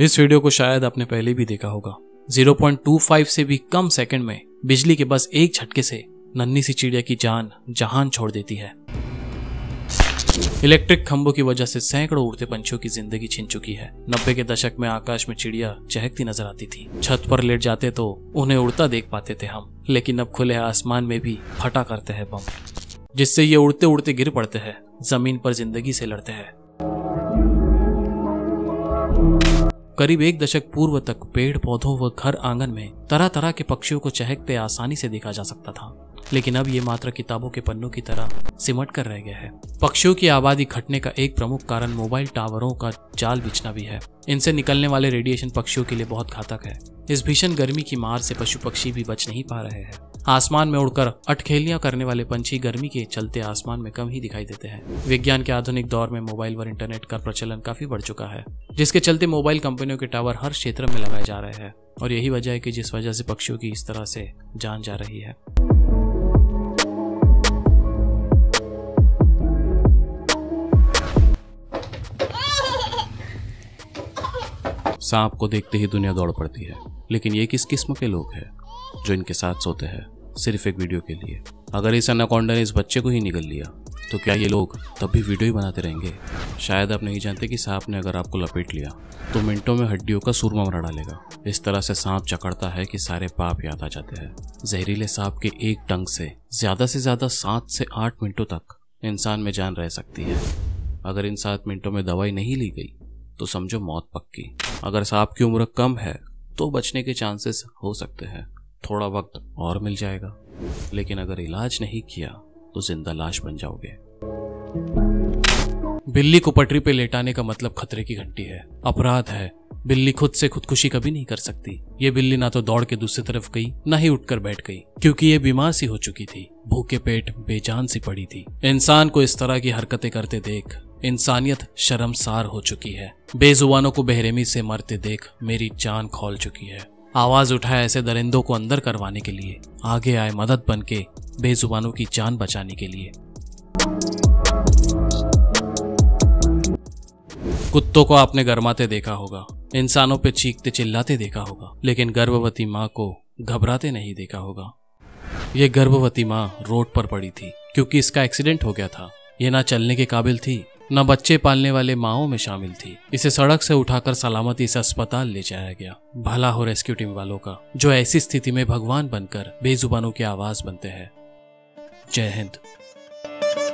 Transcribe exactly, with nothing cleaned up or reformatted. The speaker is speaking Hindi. इस वीडियो को शायद आपने पहले भी देखा होगा। ज़ीरो पॉइंट टू फाइव से भी कम सेकंड में बिजली के बस एक झटके से नन्ही सी चिड़िया की जान जहान छोड़ देती है। इलेक्ट्रिक खंभों की वजह से सैकड़ों उड़ते पंछियों की जिंदगी छिन चुकी है। नब्बे के दशक में आकाश में चिड़िया चहकती नजर आती थी, छत पर लेट जाते तो उन्हें उड़ता देख पाते थे हम, लेकिन अब खुले आसमान में भी फटा करते हैं बम, जिससे ये उड़ते उड़ते गिर पड़ते हैं, जमीन पर जिंदगी से लड़ते हैं। करीब एक दशक पूर्व तक पेड़ पौधों व घर आंगन में तरह तरह के पक्षियों को चहकते आसानी से देखा जा सकता था, लेकिन अब ये मात्र किताबों के पन्नों की तरह सिमट कर रह गया है। पक्षियों की आबादी घटने का एक प्रमुख कारण मोबाइल टावरों का जाल बिछना भी है। इनसे निकलने वाले रेडिएशन पक्षियों के लिए बहुत घातक है। इस भीषण गर्मी की मार से पशु पक्षी भी बच नहीं पा रहे हैं। आसमान में उड़कर अटखेलियां करने वाले पंछी गर्मी के चलते आसमान में कम ही दिखाई देते हैं। विज्ञान के आधुनिक दौर में मोबाइल और इंटरनेट का प्रचलन काफी बढ़ चुका है, जिसके चलते मोबाइल कंपनियों के टावर हर क्षेत्र में लगाए जा रहे हैं, और यही वजह है कि जिस वजह से पक्षियों की इस तरह से जान जा रही है। सांप को देखते ही दुनिया दौड़ पड़ती है, लेकिन ये किस किस्म के लोग हैं जो इनके साथ सोते हैं सिर्फ एक वीडियो के लिए। अगर इस एनाकोंडा ने इस बच्चे को ही निगल लिया तो क्या ये लोग तब भी वीडियो ही बनाते रहेंगे? शायद आप नहीं जानते कि सांप ने अगर आपको लपेट लिया तो मिनटों में हड्डियों का सूरमा बना डालेगा। इस तरह से सांप जकड़ता है कि सारे पाप याद आ जाते हैं। जहरीले सांप के एक डंग से ज्यादा से ज्यादा सात से आठ मिनटों तक इंसान में जान रह सकती है। अगर इन सात मिनटों में दवाई नहीं ली गई तो समझो मौत पक्की। अगर सांप की उम्र कम है तो बचने के चांसेस हो सकते हैं, थोड़ा वक्त और मिल जाएगा, लेकिन अगर इलाज नहीं किया तो जिंदा लाश बन जाओगे। बिल्ली को पटरी पे लेटाने का मतलब खतरे की घंटी है, अपराध है। बिल्ली खुद से खुदकुशी कभी नहीं कर सकती। ये बिल्ली ना तो दौड़ के दूसरी तरफ गई, ना ही उठकर बैठ गई, क्योंकि ये बीमार सी हो चुकी थी, भूखे पेट बेजान सी पड़ी थी। इंसान को इस तरह की हरकतें करते देख इंसानियत शर्मसार हो चुकी है। बेजुबानों को बेरहमी से मरते देख मेरी जान खौल चुकी है। आवाज उठाए ऐसे दरिंदों को अंदर करवाने के लिए, आगे आए मदद बनके बेजुबानों की जान बचाने के लिए। कुत्तों को आपने गरमाते देखा होगा, इंसानों पे चीखते चिल्लाते देखा होगा, लेकिन गर्भवती माँ को घबराते नहीं देखा होगा। ये गर्भवती माँ रोड पर पड़ी थी क्योंकि इसका एक्सीडेंट हो गया था। ये ना चलने के काबिल थी, न बच्चे पालने वाले माओं में शामिल थी। इसे सड़क से उठाकर सलामती से अस्पताल ले जाया गया। भला हो रेस्क्यू टीम वालों का, जो ऐसी स्थिति में भगवान बनकर बेजुबानों की आवाज बनते हैं। जय हिंद।